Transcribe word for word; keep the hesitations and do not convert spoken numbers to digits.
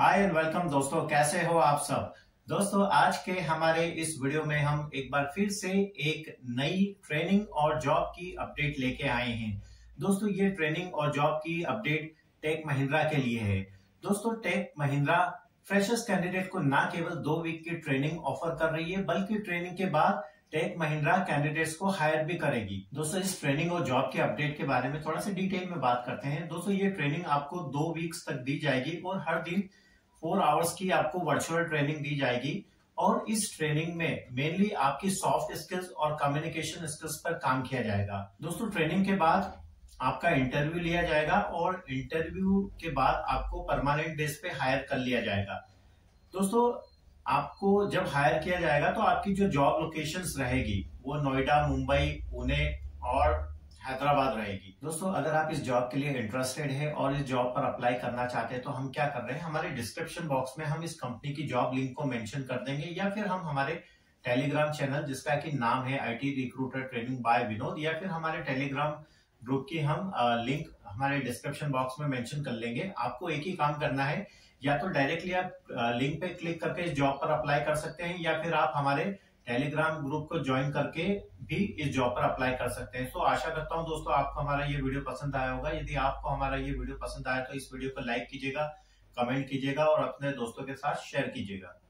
Hi and welcome दोस्तों, कैसे हो आप सब। दोस्तों आज के हमारे इस वीडियो में हम एक बार फिर से एक नई ट्रेनिंग और जॉब की अपडेट लेके आए हैं। दोस्तों ये ट्रेनिंग और जॉब की अपडेट टेक महिंद्रा के लिए है। दोस्तों टेक महिंद्रा फ्रेशर्स कैंडिडेट को ना केवल दो वीक की ट्रेनिंग ऑफर कर रही है, बल्कि ट्रेनिंग के बाद टेक महिंद्रा कैंडिडेट्स को हायर भी करेगी। दोस्तों इस ट्रेनिंग और जॉब के अपडेट के बारे में थोड़ा सा डिटेल में बात करते हैं। दोस्तों ये ट्रेनिंग आपको दो वीक्स तक दी जाएगी और हर दिन फोर आवर्स की आपको वर्चुअल ट्रेनिंग दी जाएगी। और इस ट्रेनिंग में मेनली आपकी सॉफ्ट स्किल्स और कम्युनिकेशन स्किल्स पर काम किया जाएगा। दोस्तों ट्रेनिंग के बाद आपका इंटरव्यू लिया जाएगा और इंटरव्यू के बाद आपको परमानेंट बेस पे हायर कर लिया जाएगा। दोस्तों आपको जब हायर किया जाएगा तो आपकी जो जॉब लोकेशंस रहेगी वो नोएडा, मुंबई, पुणे और हैदराबाद रहेगी। दोस्तों अगर आप इस जॉब के लिए इंटरेस्टेड है और इस जॉब पर अप्लाई करना चाहते हैं तो हम क्या कर रहे हैं, हमारे डिस्क्रिप्शन बॉक्स में हम इस कंपनी की जॉब लिंक को मेंशन कर देंगे, या फिर हम हमारे टेलीग्राम चैनल जिसका की नाम है IT recruiter training by Vinod, या फिर हमारे टेलीग्राम ग्रुप की हम लिंक हमारे डिस्क्रिप्शन बॉक्स में मेंशन कर लेंगे। आपको एक ही काम करना है, या तो डायरेक्टली आप लिंक पे क्लिक करके इस जॉब पर अप्लाई कर सकते हैं, या फिर आप हमारे टेलीग्राम ग्रुप को ज्वाइन करके भी इस जॉब पर अप्लाई कर सकते हैं। तो आशा करता हूं दोस्तों आपको हमारा ये वीडियो पसंद आया होगा। यदि आपको हमारा ये वीडियो पसंद आया तो इस वीडियो को लाइक कीजिएगा, कमेंट कीजिएगा और अपने दोस्तों के साथ शेयर कीजिएगा।